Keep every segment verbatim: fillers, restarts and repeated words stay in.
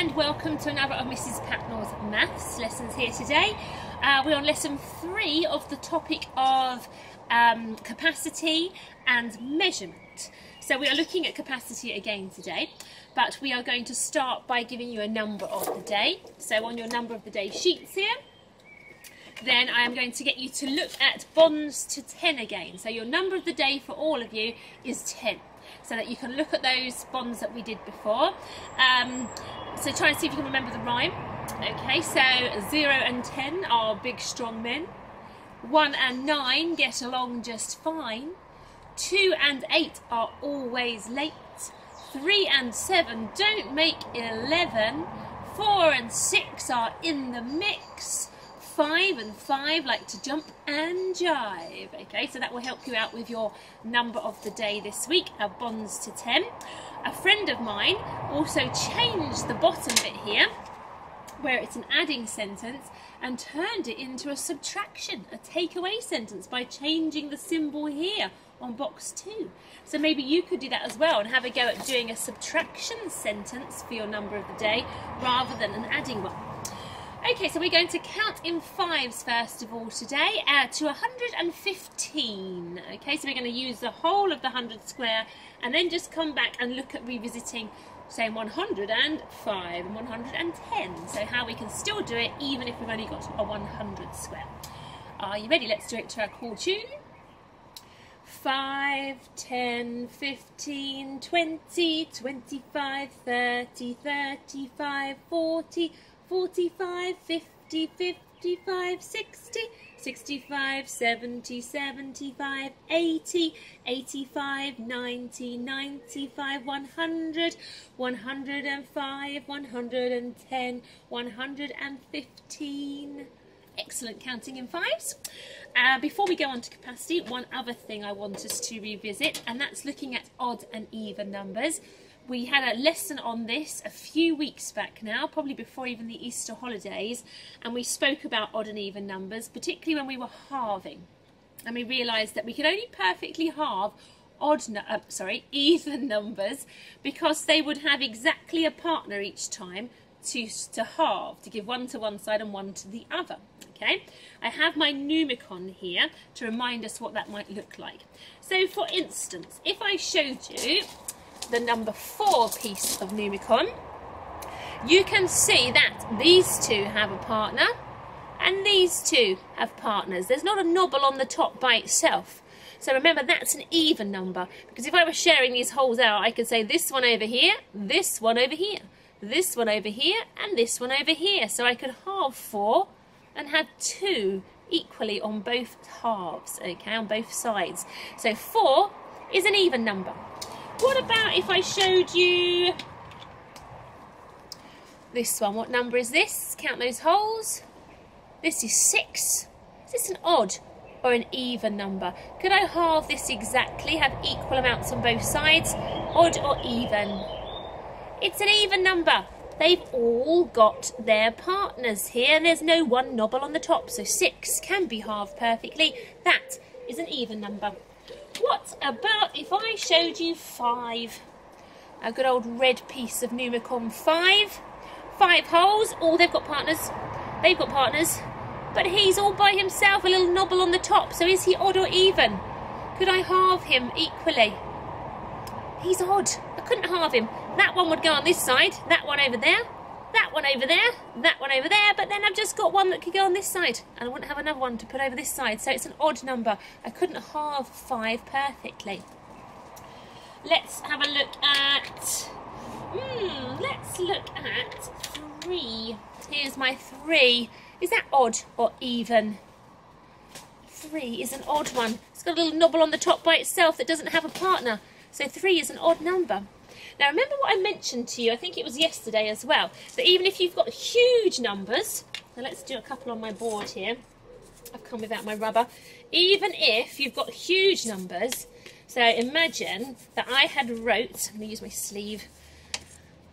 and welcome to another of Missus Patnore's maths lessons here today. Uh, we're on lesson three of the topic of um, capacity and measurement. So we are looking at capacity again today, but we are going to start by giving you a number of the day. So on your number of the day sheets here, then I am going to get you to look at bonds to ten again. So your number of the day for all of you is ten. So that you can look at those bonds that we did before. Um, so try and see if you can remember the rhyme. Okay, so zero and ten are big strong men. One and nine get along just fine. Two and eight are always late. Three and seven don't make eleven. Four and six are in the mix. Five and five like to jump and jive. Okay, so that will help you out with your number of the day this week, our bonds to ten. A friend of mine also changed the bottom bit here, where it's an adding sentence, and turned it into a subtraction, a takeaway sentence, by changing the symbol here on box two. So maybe you could do that as well and have a go at doing a subtraction sentence for your number of the day rather than an adding one. Okay, so we're going to count in fives first of all today uh, to one hundred fifteen. Okay, so we're going to use the whole of the hundred square and then just come back and look at revisiting, say, one hundred five and one hundred ten. So how we can still do it even if we've only got a one hundred square. Are you ready? Let's do it to our call tune. five, ten, fifteen, twenty, twenty-five, thirty, thirty-five, forty, forty-five, fifty, fifty-five, sixty, sixty-five, seventy, seventy-five, eighty, eighty-five, ninety, ninety-five, one hundred, one hundred five, one hundred ten, one hundred fifteen. Excellent, counting in fives. Uh, before we go on to capacity, one other thing I want us to revisit, and that's looking at odd and even numbers. We had a lesson on this a few weeks back now, probably before even the Easter holidays, and we spoke about odd and even numbers, particularly when we were halving. And we realised that we could only perfectly halve odd, uh, sorry, even numbers, because they would have exactly a partner each time to, to halve, to give one to one side and one to the other. Okay, I have my numicon here to remind us what that might look like. So for instance, if I showed you the number four piece of numicon, you can see that these two have a partner and these two have partners. There's not a nobble on the top by itself, so remember that's an even number, because if I were sharing these holes out, I could say this one over here, this one over here, this one over here, and this one over here. So I could halve four and have two equally on both halves, okay, on both sides. So four is an even number. What about if I showed you this one? What number is this? Count those holes. This is six. Is this an odd or an even number? Could I halve this exactly, have equal amounts on both sides? Odd or even? It's an even number. They've all got their partners here, and there's no one nobble on the top, so six can be halved perfectly. That is an even number. What about if I showed you five? A good old red piece of numicon five. Five holes, all they've got partners. They've got partners, but he's all by himself, a little nobble on the top. So is he odd or even? Could I halve him equally? He's odd. I couldn't halve him. That one would go on this side, that one over there, that one over there, that one over there, but then I've just got one that could go on this side, and I wouldn't have another one to put over this side, so it's an odd number. I couldn't halve five perfectly. Let's have a look at, hmm, let's look at three. Here's my three. Is that odd or even? Three is an odd one. It's got a little nobble on the top by itself that doesn't have a partner, so three is an odd number. Now remember what I mentioned to you, I think it was yesterday as well, that even if you've got huge numbers, now let's do a couple on my board here, I've come without my rubber, even if you've got huge numbers, so imagine that I had wrote, I'm going to use my sleeve,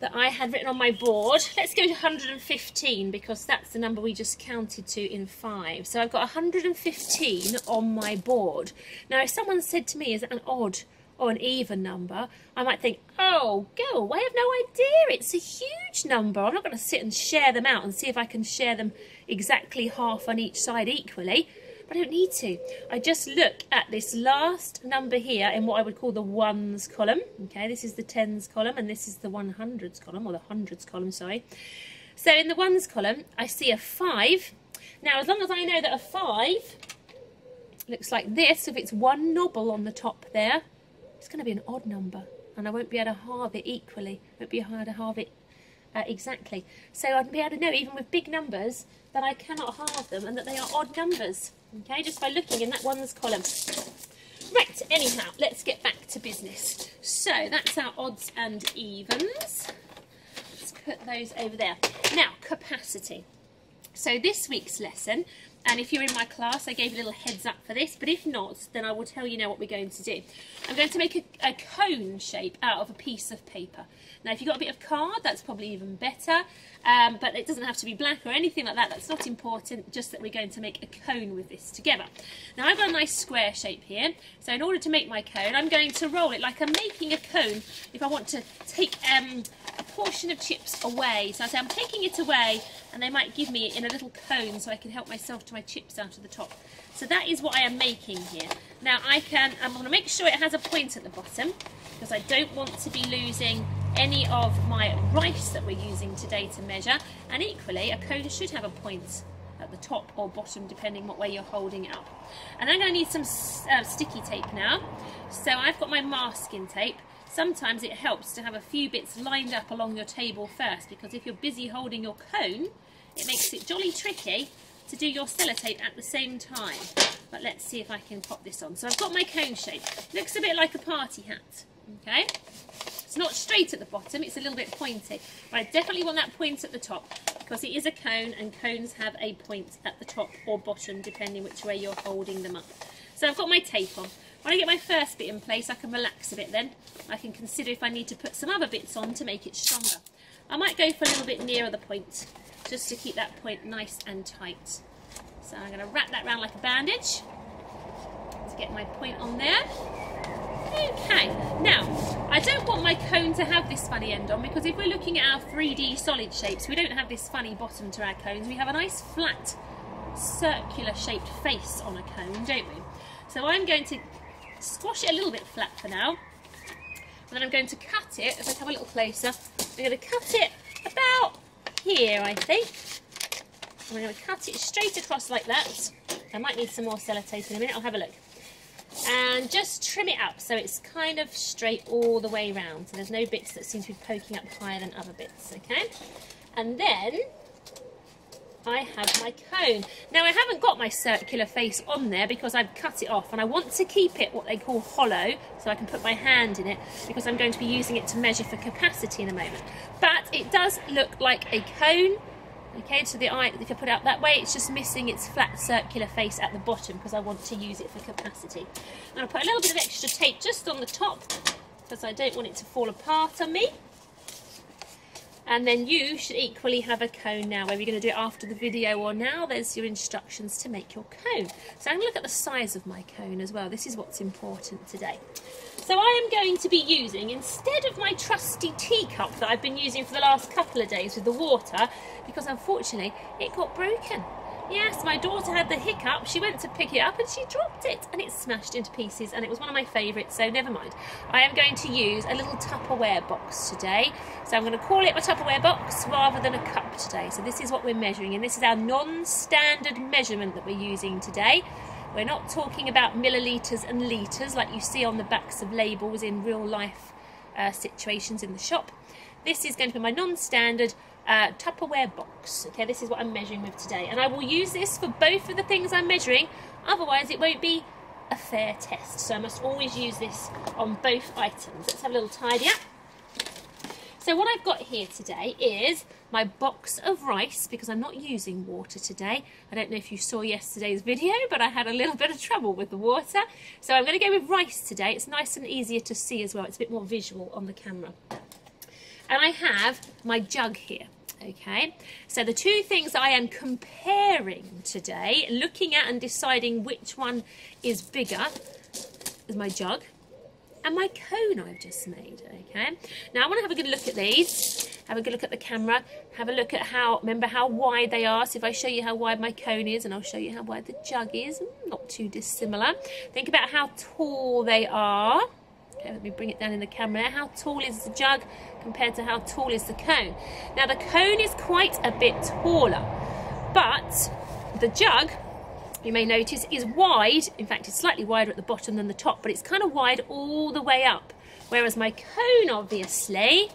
that I had written on my board, let's go to one hundred fifteen because that's the number we just counted to in five, so I've got one hundred fifteen on my board. Now if someone said to me, is that an odd or an even number, I might think, oh, go away, I have no idea, it's a huge number. I'm not going to sit and share them out and see if I can share them exactly half on each side equally. But I don't need to. I just look at this last number here in what I would call the ones column. Okay, this is the tens column and this is the hundreds column, or the hundreds column, sorry. So in the ones column, I see a five. Now, as long as I know that a five looks like this, if it's one nobble on the top there, it's going to be an odd number, and I won't be able to halve it equally. I won't be able to halve it uh, exactly. So I'd be able to know, even with big numbers, that I cannot halve them and that they are odd numbers. Okay, just by looking in that ones column. Right, anyhow, let's get back to business. So that's our odds and evens. Let's put those over there. Now, capacity. So this week's lesson, and if you're in my class, I gave a little heads up for this, but if not, then I will tell you now what we're going to do. I'm going to make a, a cone shape out of a piece of paper. Now, if you've got a bit of card, that's probably even better, um, but it doesn't have to be black or anything like that. That's not important, just that we're going to make a cone with this together. Now, I've got a nice square shape here, so in order to make my cone, I'm going to roll it like I'm making a cone if I want to take um, a portion of chips away. So I say I'm taking it away, and they might give me it in a little cone so I can help myself to my chips out of the top. So that is what I am making here. Now I can, I'm going to make sure it has a point at the bottom, because I don't want to be losing any of my rice that we're using today to measure, and equally a cone should have a point at the top or bottom depending what way you're holding it up. And I'm going to need some uh, sticky tape now. So I've got my masking tape. Sometimes it helps to have a few bits lined up along your table first, because if you're busy holding your cone, it makes it jolly tricky to do your sellotape at the same time. But let's see if I can pop this on. So I've got my cone shape. Looks a bit like a party hat, okay? It's not straight at the bottom, it's a little bit pointy, but I definitely want that point at the top, because it is a cone and cones have a point at the top or bottom depending which way you're holding them up. So I've got my tape on. When I get my first bit in place, I can relax a bit then. I can consider if I need to put some other bits on to make it stronger. I might go for a little bit nearer the point, just to keep that point nice and tight. So I'm going to wrap that round like a bandage to get my point on there. Okay, now I don't want my cone to have this funny end on, because if we're looking at our three D solid shapes, we don't have this funny bottom to our cones. We have a nice flat circular shaped face on a cone, don't we? So I'm going to squash it a little bit flat for now, and then I'm going to cut it. If I come a little closer, I'm going to cut it about here, I think. I'm going to cut it straight across like that. I might need some more sellotape in a minute, I'll have a look. And just trim it up so it's kind of straight all the way round, so there's no bits that seem to be poking up higher than other bits, okay? And then I have my cone. Now I haven't got my circular face on there because I've cut it off, and I want to keep it what they call hollow so I can put my hand in it, because I'm going to be using it to measure for capacity in a moment. But it does look like a cone, okay, so the eye, if I put it out that way, it's just missing its flat circular face at the bottom because I want to use it for capacity. I'm going to put a little bit of extra tape just on the top because I don't want it to fall apart on me. And then you should equally have a cone now, whether you're going to do it after the video or now. There's your instructions to make your cone. So I'm going to look at the size of my cone as well. This is what's important today. So I am going to be using, instead of my trusty teacup that I've been using for the last couple of days with the water, because unfortunately it got broken. Yes, my daughter had the hiccup, she went to pick it up and she dropped it and it smashed into pieces, and it was one of my favourites, so never mind. I am going to use a little Tupperware box today, so I'm going to call it a Tupperware box rather than a cup today. So this is what we're measuring, and this is our non-standard measurement that we're using today. We're not talking about millilitres and litres like you see on the backs of labels in real life uh, situations in the shop. This is going to be my non-standard Uh, Tupperware box. Okay, this is what I'm measuring with today, and I will use this for both of the things I'm measuring, otherwise it won't be a fair test. So I must always use this on both items. Let's have a little tidy up. So what I've got here today is my box of rice, because I'm not using water today. I don't know if you saw yesterday's video, but I had a little bit of trouble with the water, so I'm going to go with rice today. It's nice and easier to see as well, it's a bit more visual on the camera. And I have my jug here, okay? So the two things I am comparing today, looking at and deciding which one is bigger, is my jug and my cone I've just made, okay? Now I want to have a good look at these, have a good look at the camera, have a look at how, remember how wide they are, so if I show you how wide my cone is and I'll show you how wide the jug is, not too dissimilar. Think about how tall they are. Okay, let me bring it down in the camera. How tall is the jug compared to how tall is the cone? Now the cone is quite a bit taller, but the jug, you may notice, is wide. In fact, it's slightly wider at the bottom than the top, but it's kind of wide all the way up. Whereas my cone, obviously,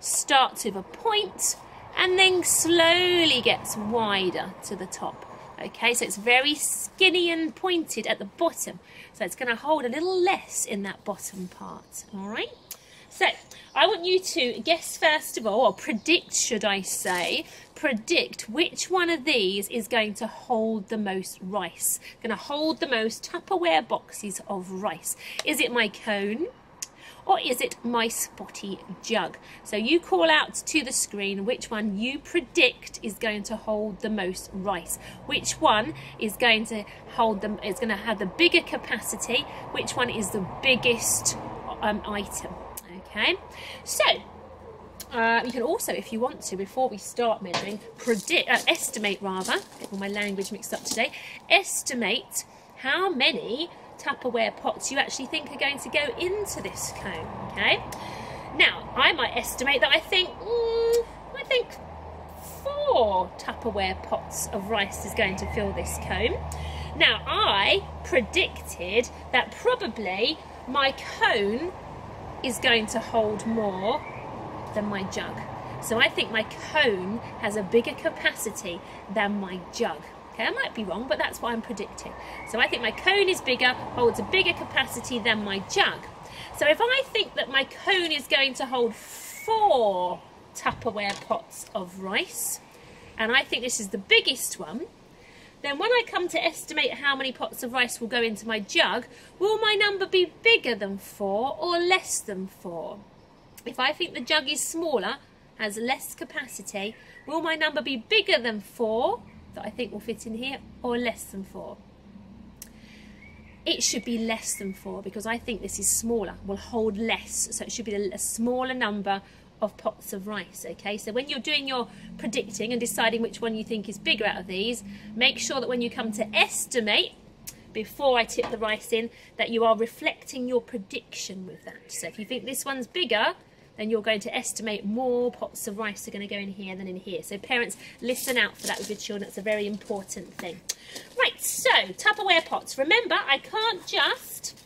starts with a point and then slowly gets wider to the top. Okay, so it's very skinny and pointed at the bottom. So it's going to hold a little less in that bottom part. All right. So I want you to guess first of all, or predict, should I say, predict which one of these is going to hold the most rice, going to hold the most Tupperware boxes of rice. Is it my cone or is it my spotty jug? So you call out to the screen which one you predict is going to hold the most rice, which one is going to hold them, is going to have the bigger capacity, which one is the biggest um, item. Okay, so uh, you can also, if you want to, before we start measuring, predict, uh, estimate rather, get all my language mixed up today, estimate how many Tupperware pots you actually think are going to go into this cone, okay? Now, I might estimate that I think, mm, I think four Tupperware pots of rice is going to fill this cone. Now, I predicted that probably my cone is going to hold more than my jug. So I think my cone has a bigger capacity than my jug. Okay, I might be wrong, but that's what I'm predicting. So I think my cone is bigger, holds a bigger capacity than my jug. So if I think that my cone is going to hold four Tupperware pots of rice, and I think this is the biggest one, then when I come to estimate how many pots of rice will go into my jug, will my number be bigger than four or less than four? If I think the jug is smaller, has less capacity, will my number be bigger than four, that I think will fit in here, or less than four? It should be less than four because I think this is smaller, will hold less, so it should be a smaller number of pots of rice. Okay, so when you're doing your predicting and deciding which one you think is bigger out of these, make sure that when you come to estimate, before I tip the rice in, that you are reflecting your prediction with that. So if you think this one's bigger, then you're going to estimate more pots of rice are going to go in here than in here. So parents, listen out for that with your children. It's a very important thing. Right, so Tupperware pots. Remember, I can't just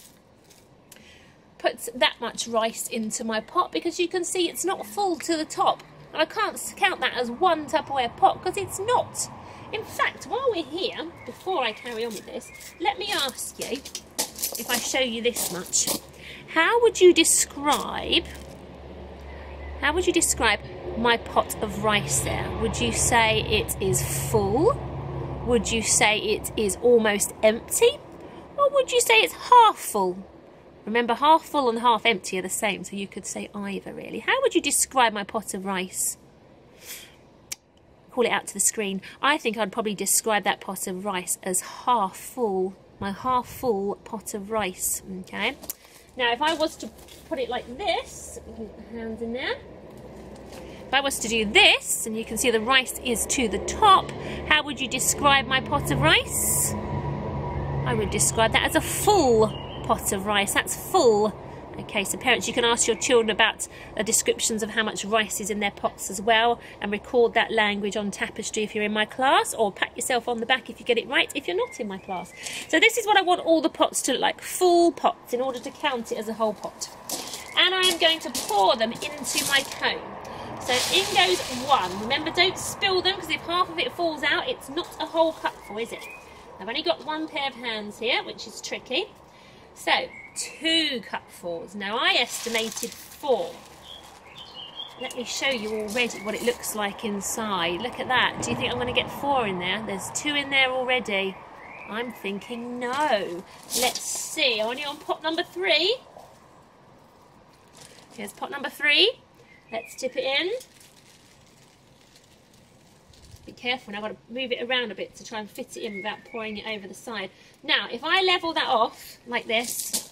put that much rice into my pot because you can see it's not full to the top, and I can't count that as one Tupperware pot because it's not. In fact, while we're here, before I carry on with this, let me ask you, if I show you this much, how would you describe how would you describe my pot of rice there? Would you say it is full? Would you say it is almost empty? Or would you say it's half full? Remember, half full and half empty are the same, so you could say either, really. How would you describe my pot of rice? Call it out to the screen. I think I'd probably describe that pot of rice as half full, my half full pot of rice, okay? Now, if I was to put it like this, hands in there. If I was to do this, and you can see the rice is to the top, how would you describe my pot of rice? I would describe that as a full pot of rice. That's full. Okay, so parents, you can ask your children about the descriptions of how much rice is in their pots as well, and record that language on Tapestry if you're in my class, or pat yourself on the back if you get it right if you're not in my class. So this is what I want all the pots to look like, full pots, in order to count it as a whole pot. And I am going to pour them into my cone. So in goes one. Remember, don't spill them, because if half of it falls out, it's not a whole cupful, is it? I've only got one pair of hands here, which is tricky. So, two cupfuls. Now, I estimated four. Let me show you already what it looks like inside. Look at that. Do you think I'm going to get four in there? There's two in there already. I'm thinking no. Let's see. I'm only on pot number three. Here's pot number three. Let's tip it in. Be careful. Now, I've got to move it around a bit to try and fit it in without pouring it over the side. Now, if I level that off like this,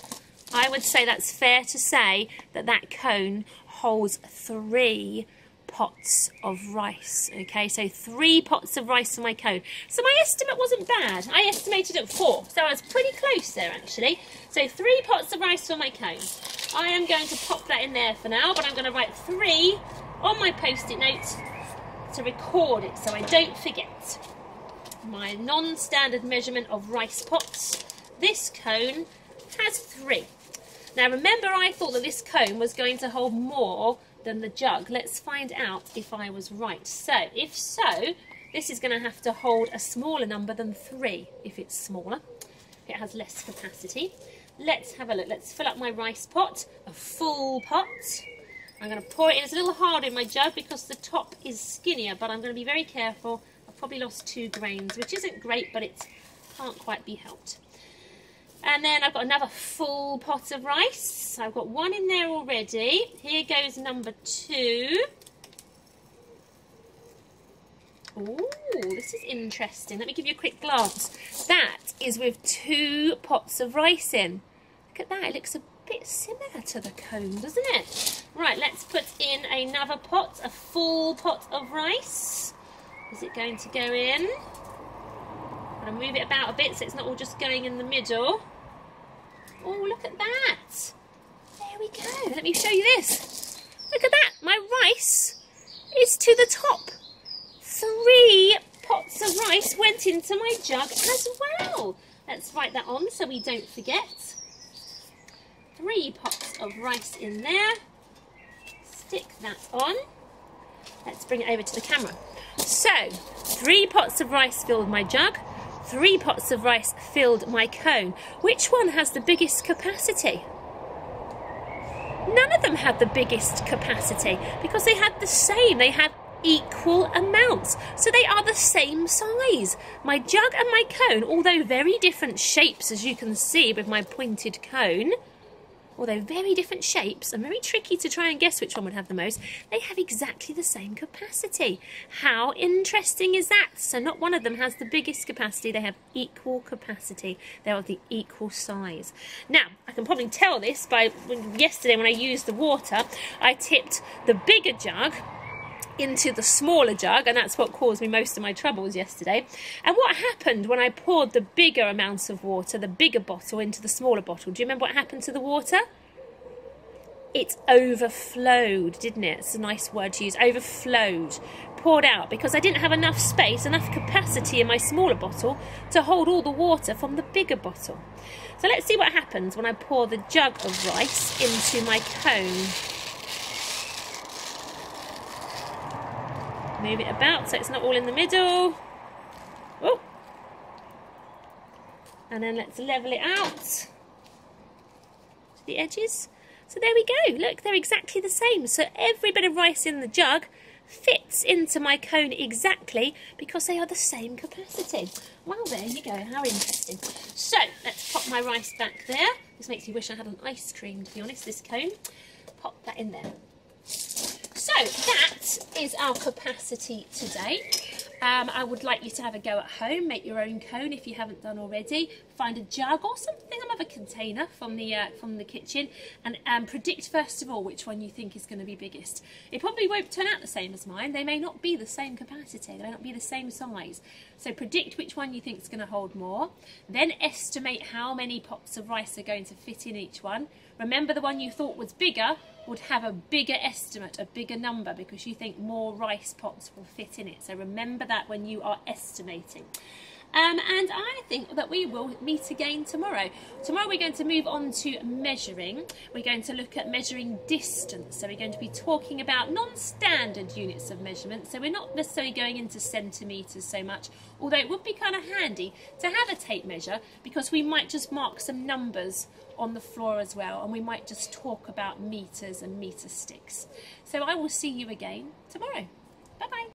I would say that's fair to say that that cone holds three pots of rice. Okay, so three pots of rice for my cone. So my estimate wasn't bad. I estimated at four, so I was pretty close there actually. So three pots of rice for my cone. I am going to pop that in there for now, but I'm going to write three on my post-it note to record it so I don't forget. My non-standard measurement of rice pots. This cone has three. Now remember, I thought that this cone was going to hold more than the jug. Let's find out if I was right. So if so, this is going to have to hold a smaller number than three. If it's smaller, it has less capacity. Let's have a look. Let's fill up my rice pot, a full pot. I'm going to pour it in. It's a little hard in my jug because the top is skinnier, but I'm going to be very careful. I've probably lost two grains, which isn't great, but it can't quite be helped. And then I've got another full pot of rice. I've got one in there already. Here goes number two. Ooh, this is interesting. Let me give you a quick glance. That is with two pots of rice in. Look at that. It looks a bit similar to the cone, doesn't it? Right, let's put in another pot, a full pot of rice. Is it going to go in? I'm going to move it about a bit so it's not all just going in the middle. Oh, look at that. There we go. Let me show you this. Look at that. My rice is to the top. Three pots of rice went into my jug as well. Let's write that on so we don't forget. Three pots of rice in there. Stick that on. Let's bring it over to the camera. So, three pots of rice filled my jug. Three pots of rice filled my cone. Which one has the biggest capacity? None of them had the biggest capacity because they had the same. They had equal amounts. So they are the same size. My jug and my cone, although very different shapes, as you can see with my pointed cone, although very different shapes and very tricky to try and guess which one would have the most, they have exactly the same capacity. How interesting is that? So not one of them has the biggest capacity. They have equal capacity. They are of the equal size. Now, I can probably tell this by when, yesterday when I used the water, I tipped the bigger jug into the smaller jug, and that's what caused me most of my troubles yesterday. And what happened when I poured the bigger amounts of water, the bigger bottle, into the smaller bottle? Do you remember what happened to the water? It overflowed, didn't it? It's a nice word to use, overflowed, poured out, because I didn't have enough space, enough capacity in my smaller bottle to hold all the water from the bigger bottle. So let's see what happens when I pour the jug of rice into my cone. Move it about so it's not all in the middle. Oh. And then let's level it out to the edges. So there we go. Look, they're exactly the same. So every bit of rice in the jug fits into my cone exactly because they are the same capacity. Well, there you go. How interesting. So let's pop my rice back there. This makes me wish I had an ice cream, to be honest, this cone. Pop that in there. So that is our capacity today. Um, I would like you to have a go at home. Make your own cone if you haven't done already. Find a jug or something, another container from the uh, from the kitchen, and um, predict first of all which one you think is going to be biggest. It probably won't turn out the same as mine. They may not be the same capacity. They may not be the same size. So predict which one you think is going to hold more. Then estimate how many pots of rice are going to fit in each one. Remember, the one you thought was bigger would have a bigger estimate, a bigger number, because you think more rice pots will fit in it. So remember that when you are estimating. Um, and I think that we will meet again tomorrow. Tomorrow we're going to move on to measuring. We're going to look at measuring distance. So we're going to be talking about non-standard units of measurement. So we're not necessarily going into centimetres so much, although it would be kind of handy to have a tape measure because we might just mark some numbers on the floor as well, and we might just talk about metres and metre sticks. So I will see you again tomorrow. Bye-bye.